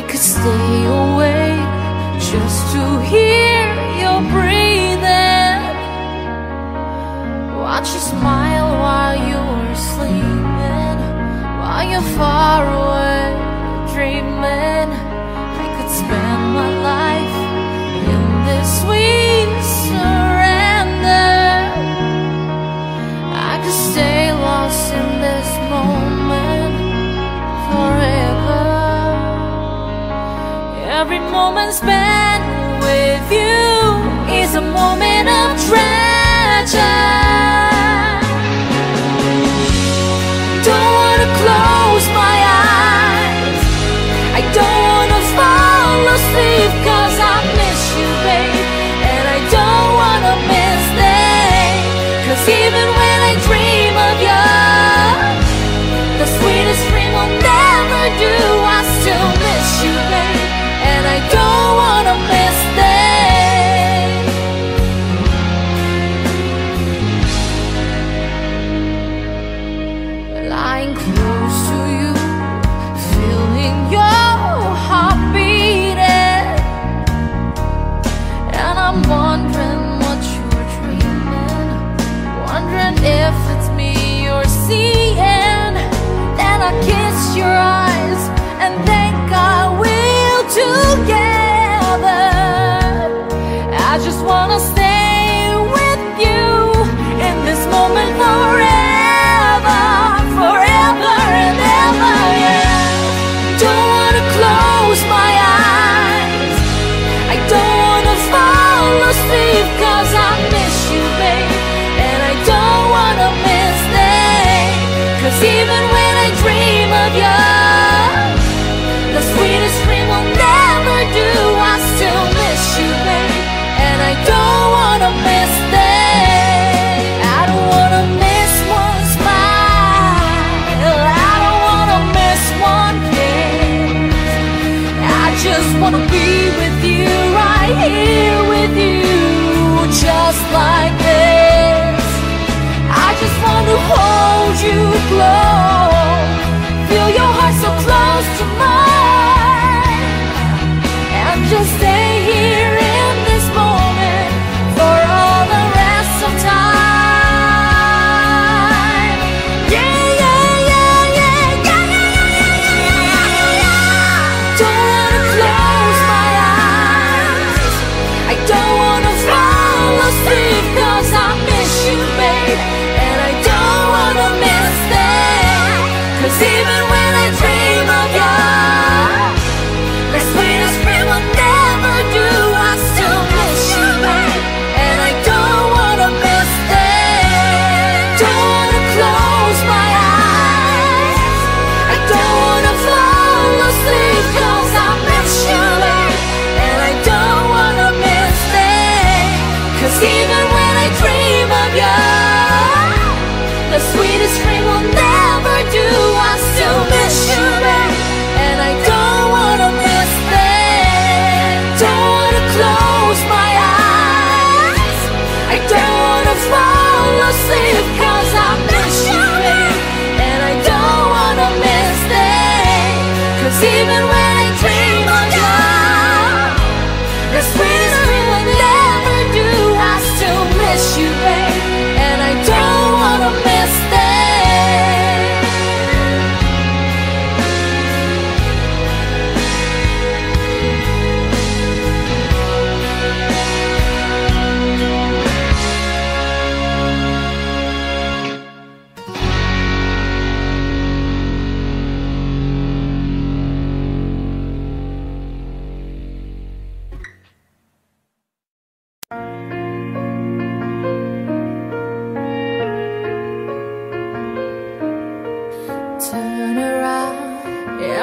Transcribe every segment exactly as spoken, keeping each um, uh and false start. I could stay awake just to hear your breathing, watch you smile while you are sleeping, while you're far away dreaming. I could spend my life in this sweet surrender. I could stay lost in this moment forever. Every moment spent with you is a moment of treasure. Don't wanna close my eyes, I don't wanna fall asleep, cause I miss you, babe, and I don't wanna miss that. Cause even when I dream of you, the sweetest dream will never do. I still miss you, babe, and I don't wanna miss that. Lying close to you, feeling your heart beating, and I'm wondering what you're dreaming, wondering if it's me you're seeing. Then I kiss your eyes and thank God we're together. I just wanna stay with you in this moment forever, forever and ever, yeah. Don't wanna close my eyes, I don't wanna fall asleep, cause I miss you, babe, and I don't wanna miss that. Cause even when I dream of you, the sweetest dream will never do. I still miss you, babe, and I don't wanna miss that. I don't wanna miss one smile, I don't wanna miss one kiss. I just wanna be with you, right here with you, just like this. I just wanna hold you close, feel your heart so close to mine, and just stay here in this moment for all the rest of time. Yeah, yeah, yeah, yeah, yeah, yeah, yeah, yeah, yeah, yeah, yeah. Don't wanna close my eyes, I don't wanna fall asleep, cause I miss you, babe, and I don't wanna miss that. Cause even when I dream of you, the sweetest dream will never do. I still miss you, babe, and I don't wanna miss that. Don't wanna close my eyes, I don't wanna fall asleep, cause I miss you, babe, and I don't wanna miss that. Cause even when I dream of you, the sweetest dream will never do. I still miss you, babe, and I don't wanna miss that. Don't wanna close my eyes, I don't wanna fall asleep, cause I miss you, babe, and I don't wanna miss that. Cause even when I dream of you, the sweetest dream will never do. I still miss you, babe, and I don't wanna miss that.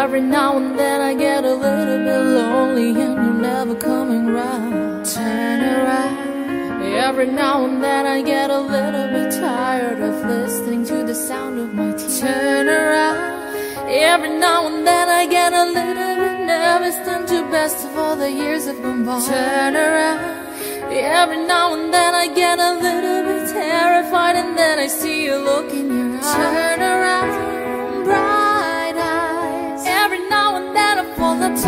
Every now and then I get a little bit lonely, and you're never coming round. Turn around. Every now and then I get a little bit tired of listening to the sound of my tears. Turn around. Every now and then I get a little bit nervous, and the best of all the years have gone by. Turn around. Every now and then I get a little bit terrified, and then I see you look in your eyes. Turn around, bright. Every now and then I fall apart.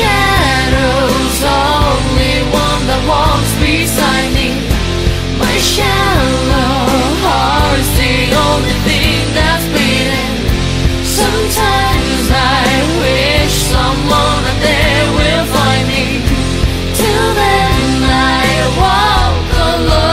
shadow's only one that walks beside me. My shallow heart's the only thing that's beating. Sometimes I wish someone out there will find me. Till then I walk alone.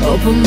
Open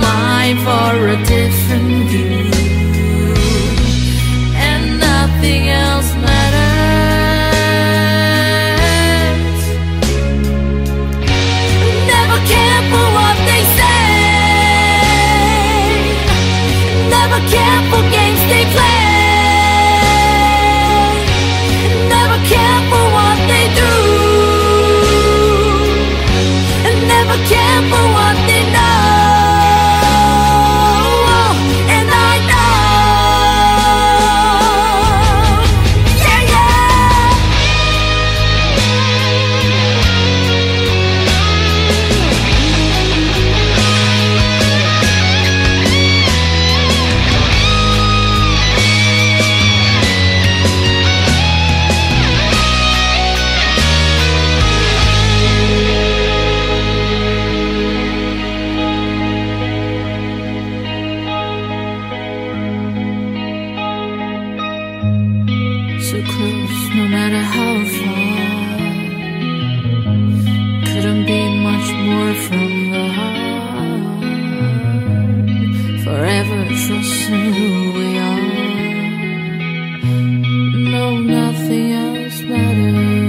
mind for a different view. nothing else matters. Never care for what they say, never care for games they play. So close, no matter how far, couldn't be much more from the heart. Forever trusting who we are. No, nothing else matters.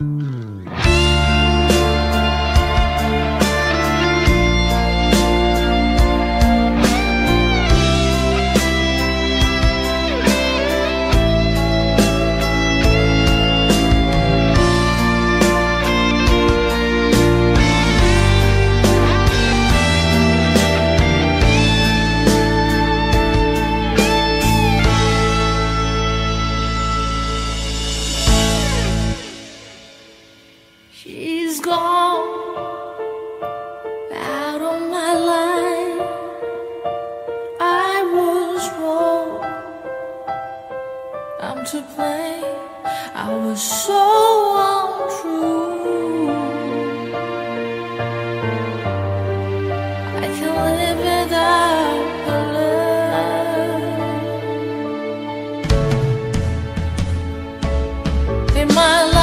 She's gone out of my life. I was wrong, I'm to blame. I was so untrue. I can't live without her love. In my life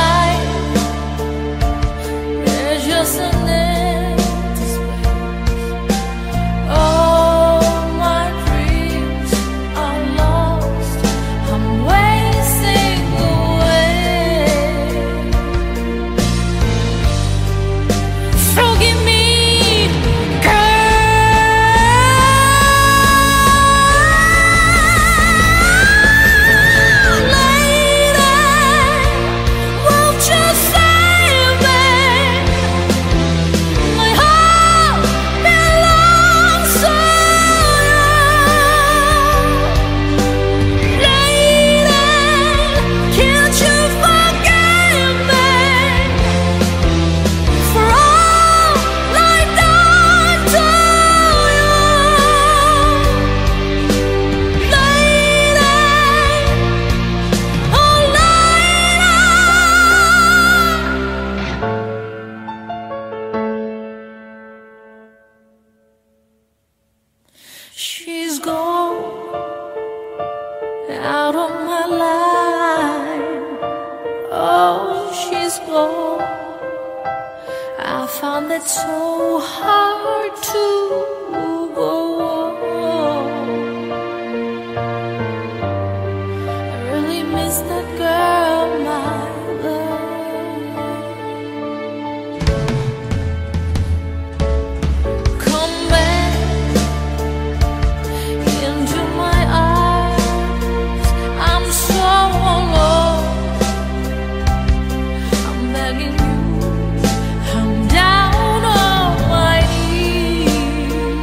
out of my life. Oh, she's gone. I found it so hard to go on. I really miss that girl, my love. Come back into my eyes. I'm begging you, I'm down on my knees.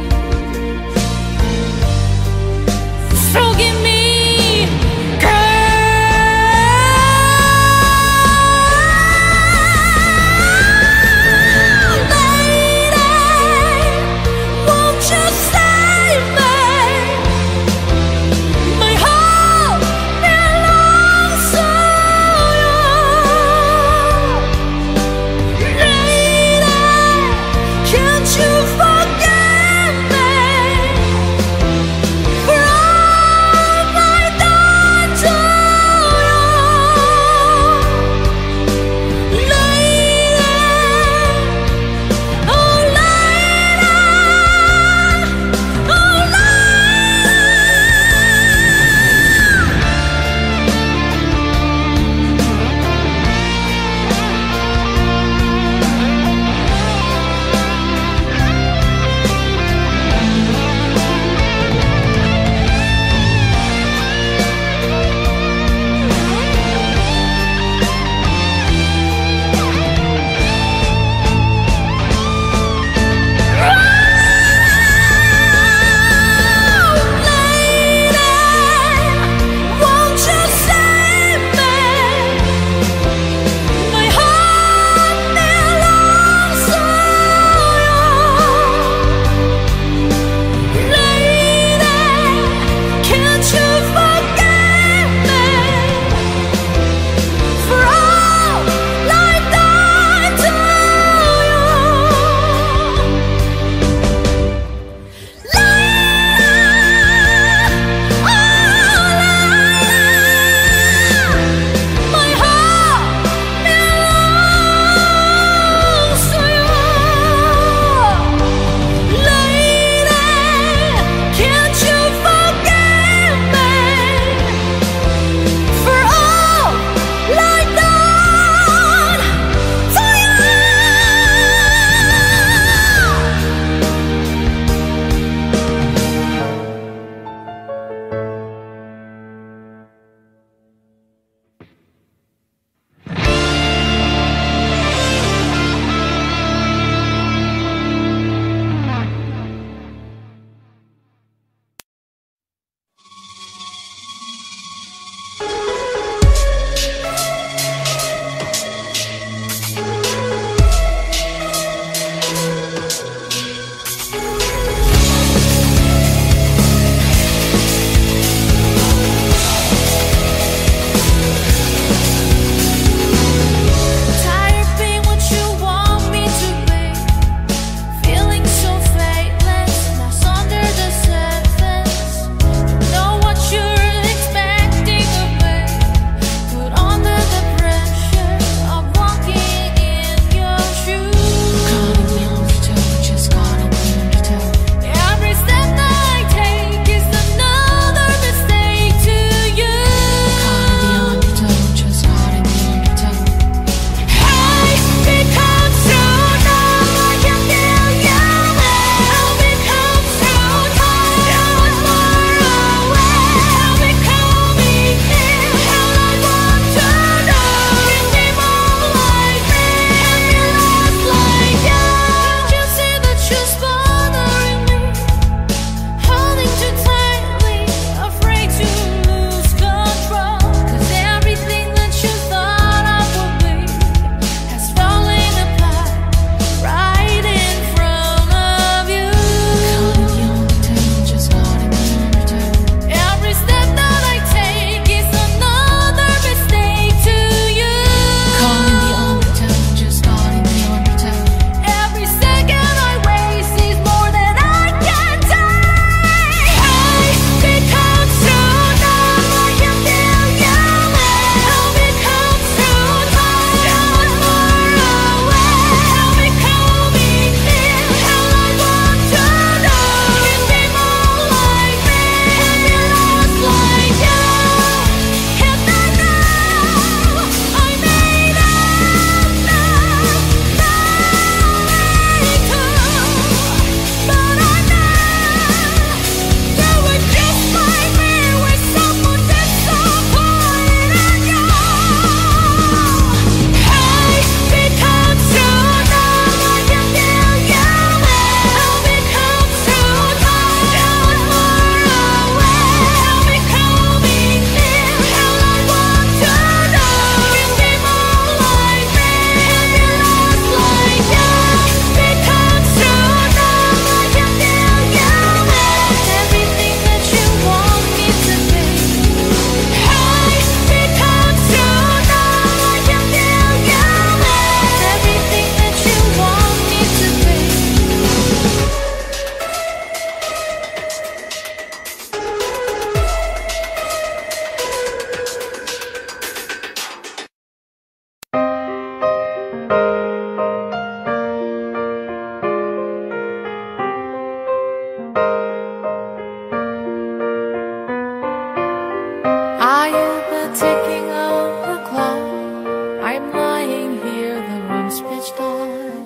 turns pitch dark.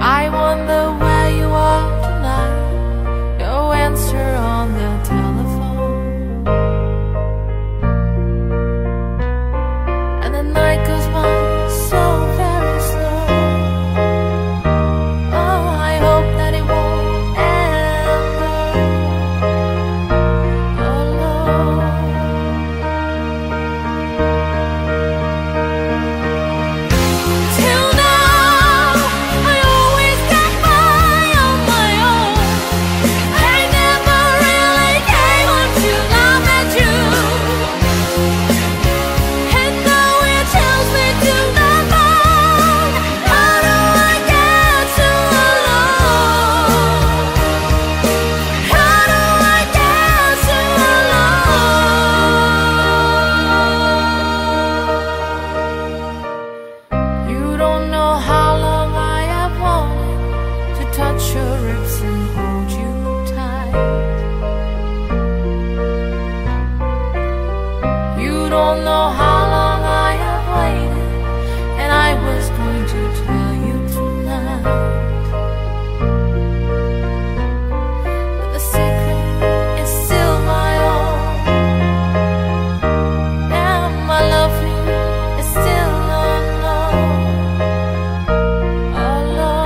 I wonder where you are tonight. No answer on the telephone. And the night goes by so very slow. Oh, I hope that it won't end alone. Till now, I always got by on my own. I never really came on to love that you. And though it tells me to love on, how do I get so alone? How do I get so alone? You don't know how long I have wanted to touch your lips and hold you tight. You don't know how long I have waited, and I was going to tell you tonight. But the secret is still my own, and my love for you is still unknown. Alone.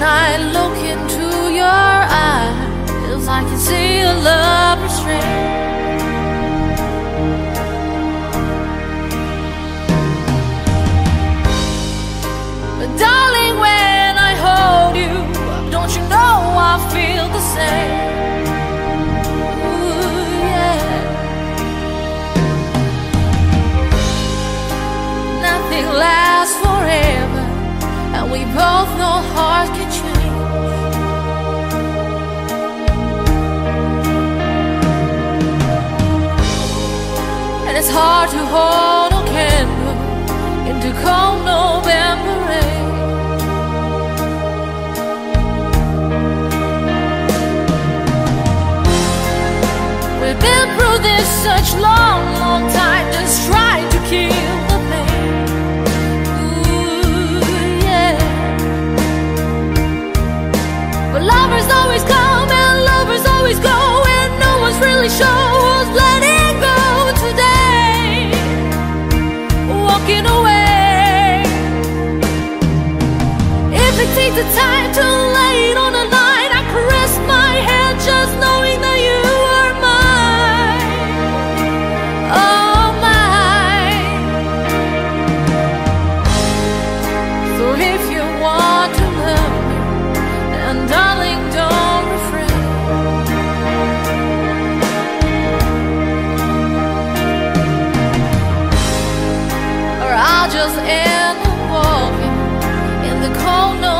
When I look into your eyes, I can see a love restrained. But darling, when I hold you, don't you know I feel the same? Ooh, yeah. Nothing lasts forever, and we both know hearts can change. And it's hard to hold a candle in the cold November rain. We've been through this such long, long time, just trying to kill the pain. Ooh, yeah. But lovers always come and lovers always go, and no one's really sure who's letting go today. Walking away. Take the time to lay it on the line. I caress my hand just knowing that you are mine. Oh, mine. So if you want to love me, and darling, don't refrain. Or I'll just end the walking in the cold night.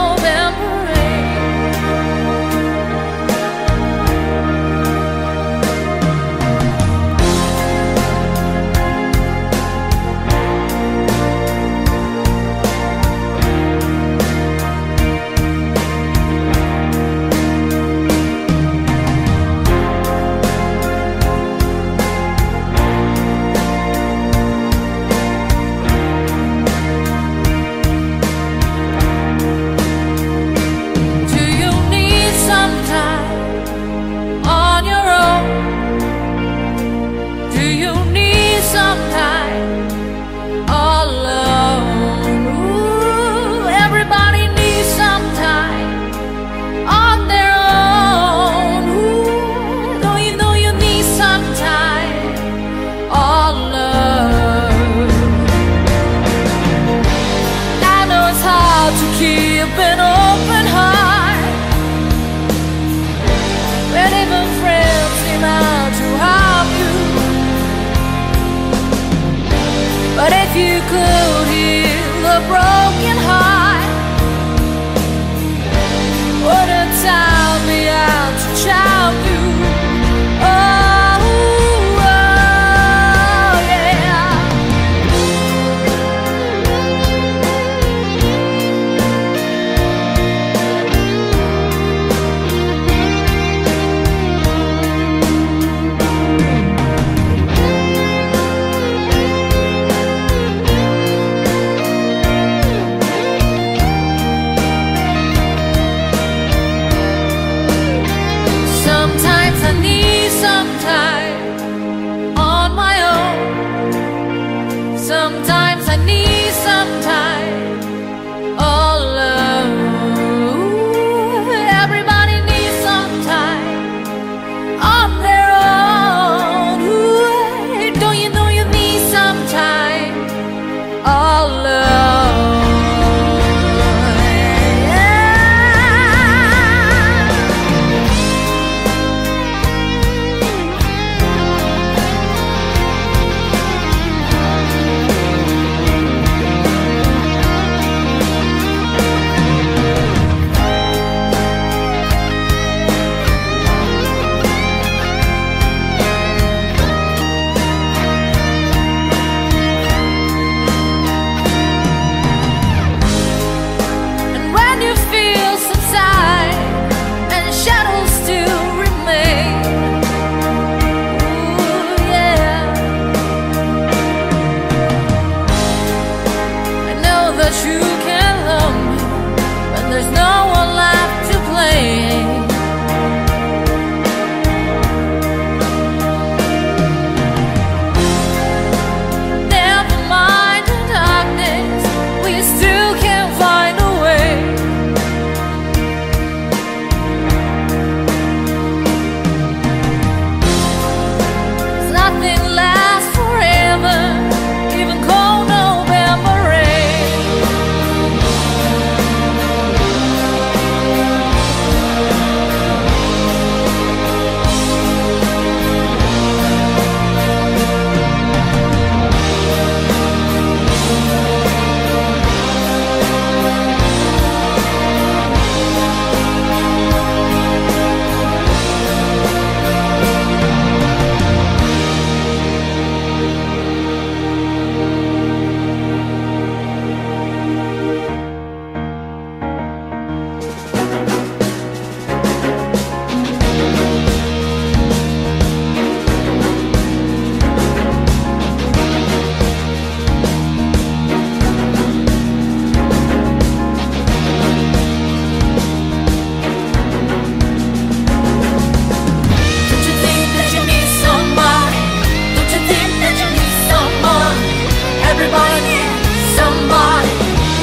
everybody needs somebody.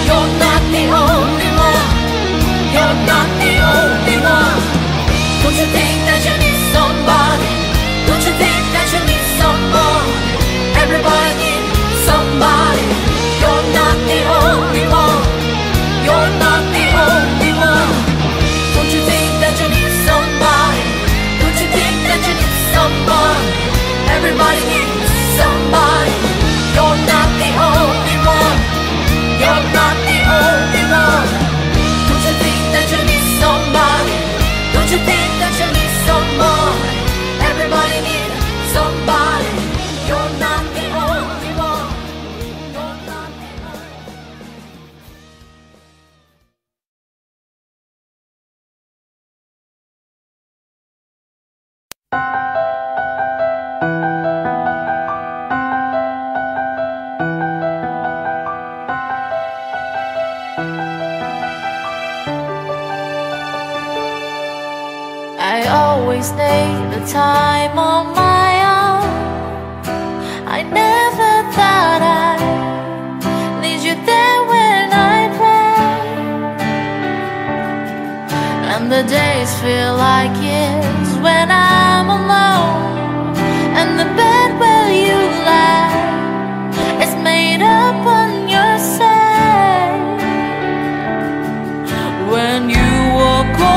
You're not the only one. You're not the only one. Don't you think that you need somebody? Don't you think that you need someone? Everybody needs somebody. You're not the only one. You're not the only one. Don't you think that you need somebody? Don't you think that you need someone? Everybody needs somebody. You're not the only one. You're not the only one. Don't you think that you need somebody? Don't you think that you need someone? Everybody needs somebody. You're not the only one. You're not the only one. I always take the time on my own. I never thought I'd need you there when I pray. And the days feel like years when I'm alone. And the bed where you lie is made up on your side. When you walk away,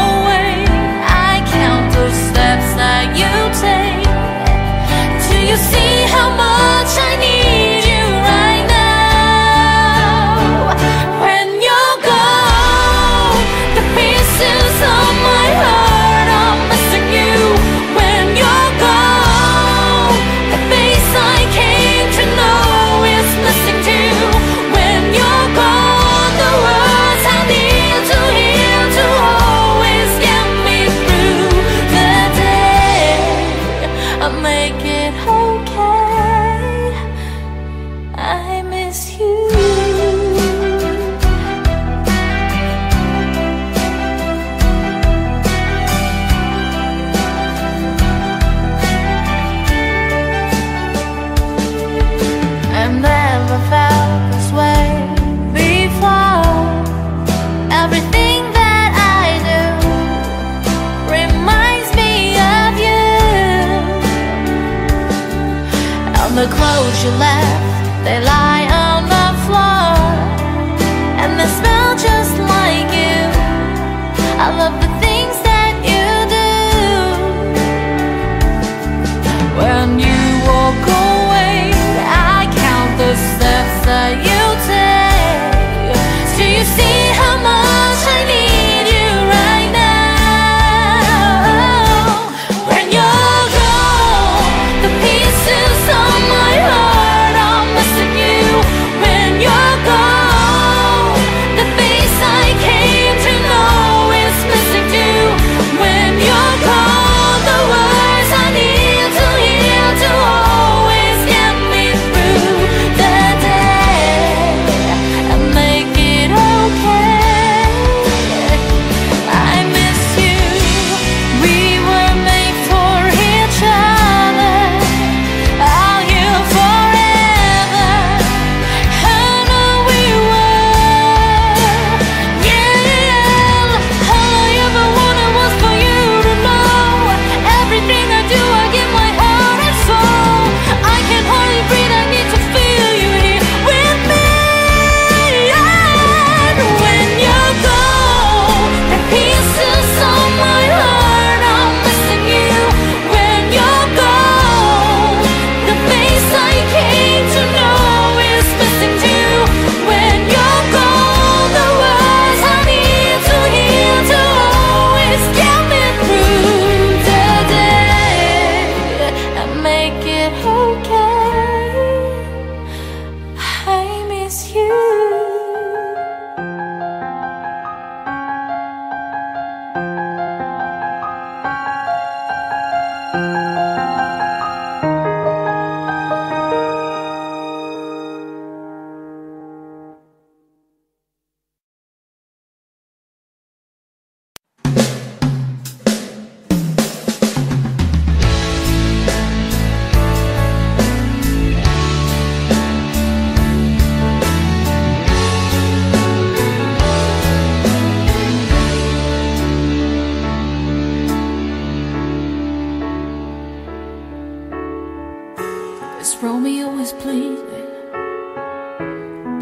steps that you take.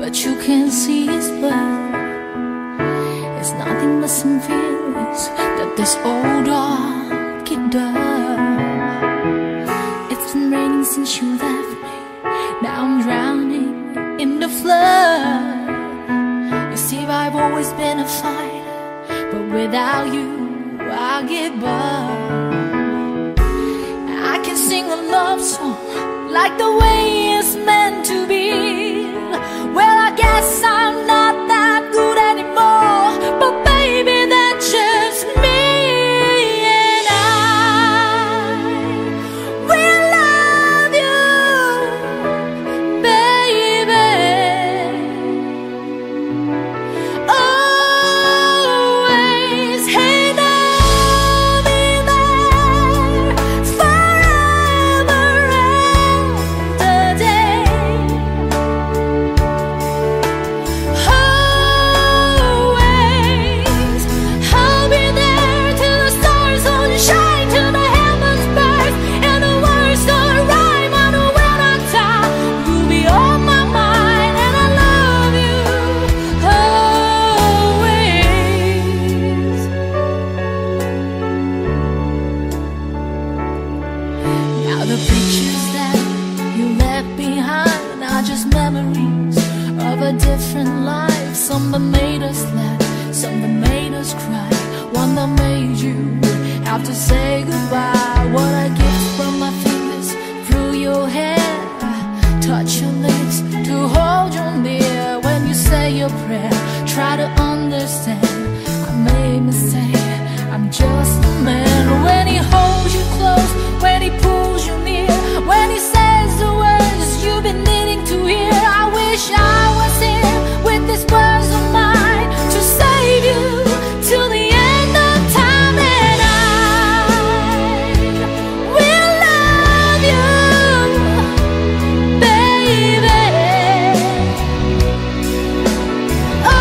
but you can't see his blood. It's nothing but some feelings that this old dog kicked up. It's been raining since you left me, now I'm drowning in the flood. You see, I've always been a fighter, but without you, I give up. I can sing a love song like the way it's meant to be. Well, I guess I'm not that good anymore, but baby, that's just me. And I will love you, baby, always. And I'll be there forever and a day. The pictures that you left behind are just memories of a different life. Some that made us laugh, some that made us cry, one that made you have to say goodbye. What I get from my fingers through your hair, I touch your lips to hold you near. When you say your prayer, try to understand, I made a mistake, I'm just a man. When he holds you close, when he pulls you near, when he says the words you've been needing to hear, I wish I was here with these words of mine to save you till the end of time. And I will love you, baby. Oh,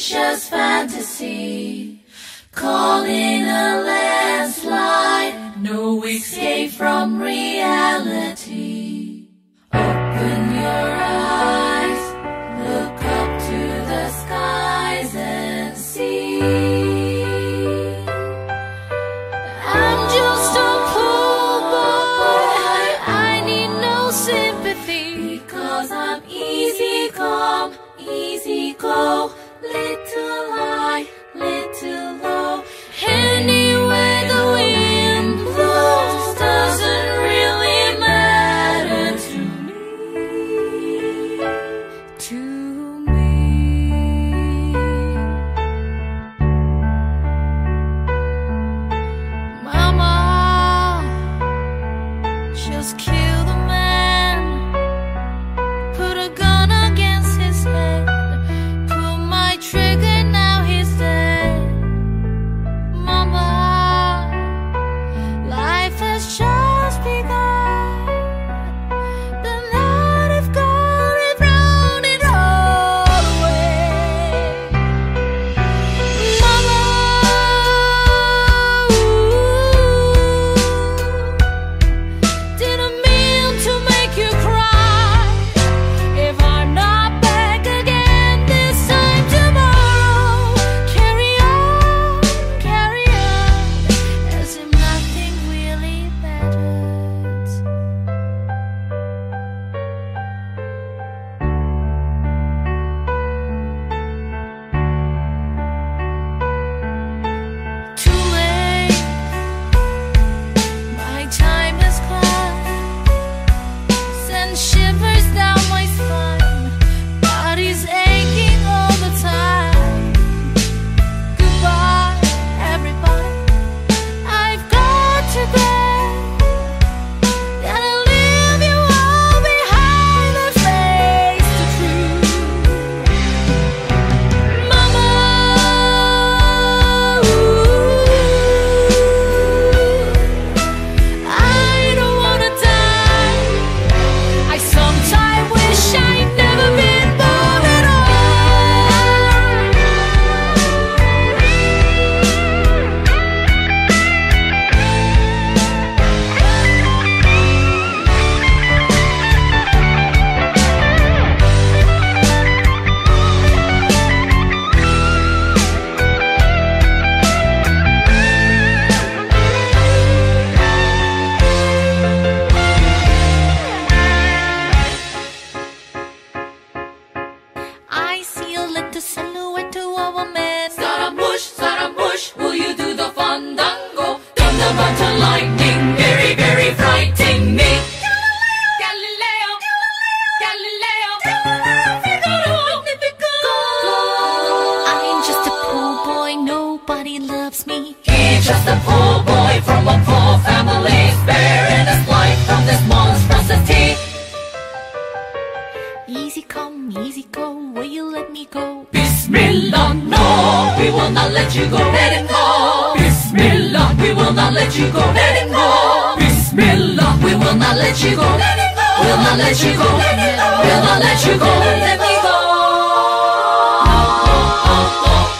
delicious fantasy, calling a landslide, no escape from reality. Open your eyes, look up to the skies and see. Easy go, little high, little low. Anywhere the wind blows doesn't really matter to me, to me. Mama, just kill the man, put a gun. Easy come, easy go, will you let me go? Bismillah, no, we will not let you go, let him go. Bismillah, we will not let you go, let him go. Bismillah, we will not let you go, let him go. We'll not let you go, let him go. We'll not let you go, let me go. No, no,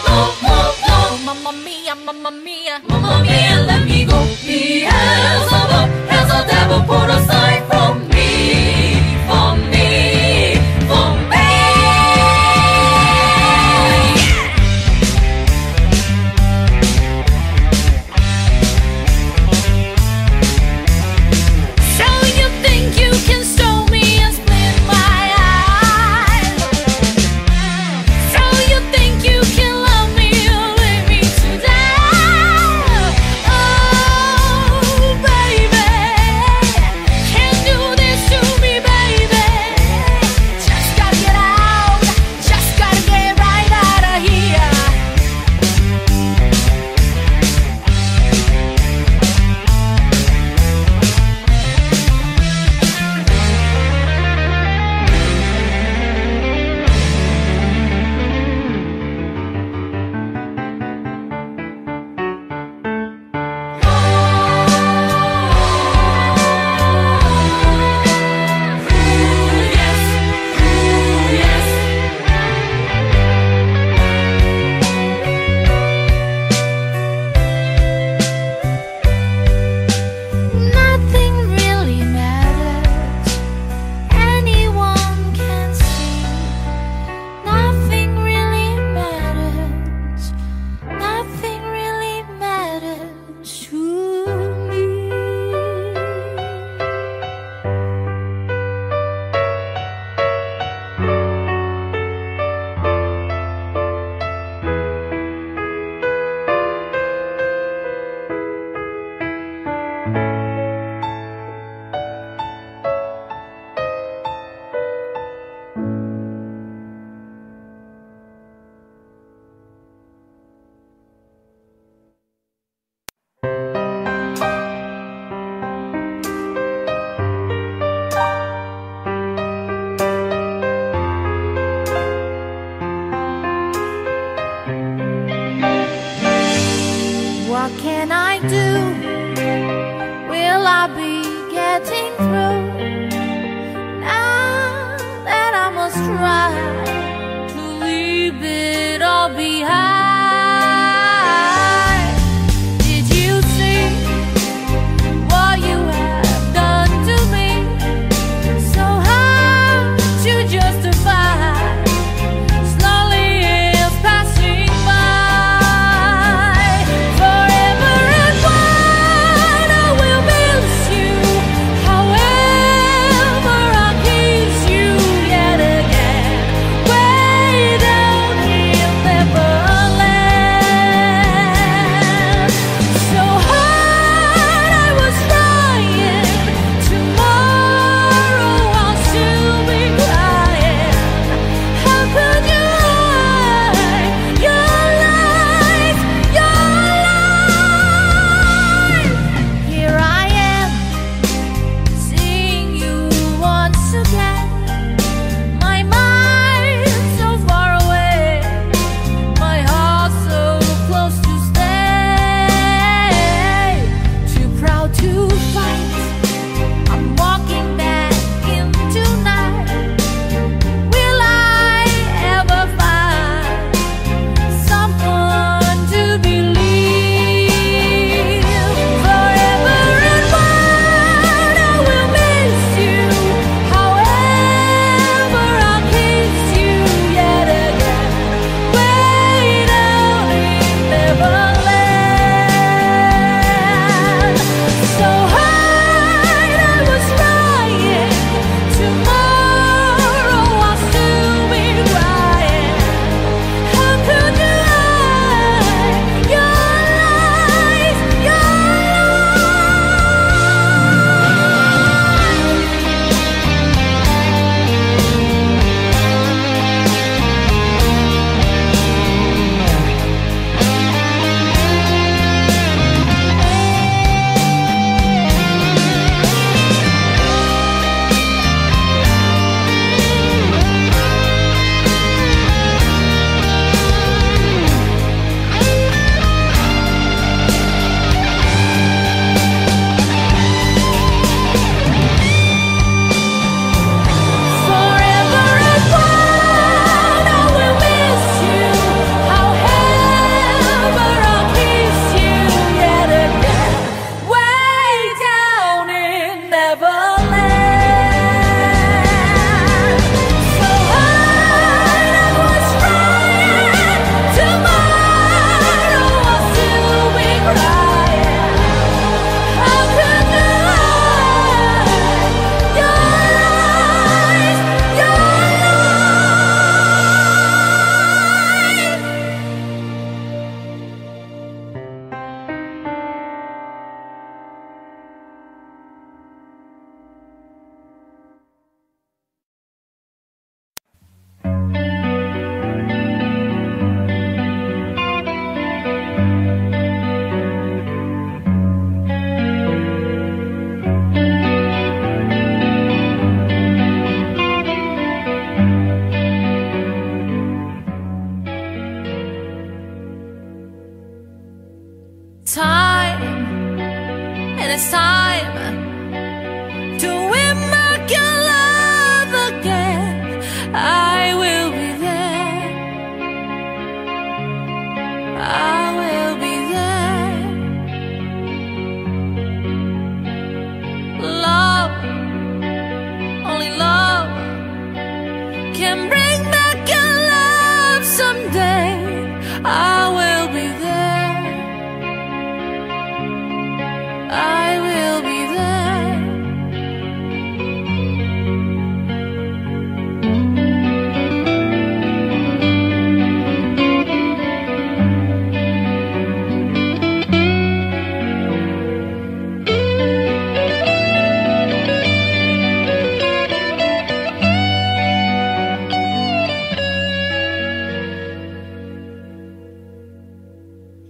no, no, no, no. Mamma mia, mamma mia, mamma mia, let me go. He has a book, has a devil put aside from me, from me. So you think you can stone me and split my eyes? what can I do? Will I be getting through? Now that I must try to leave it all behind. Did you see what you have done to me? So hard to justify.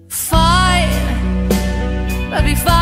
Fight, but be fine.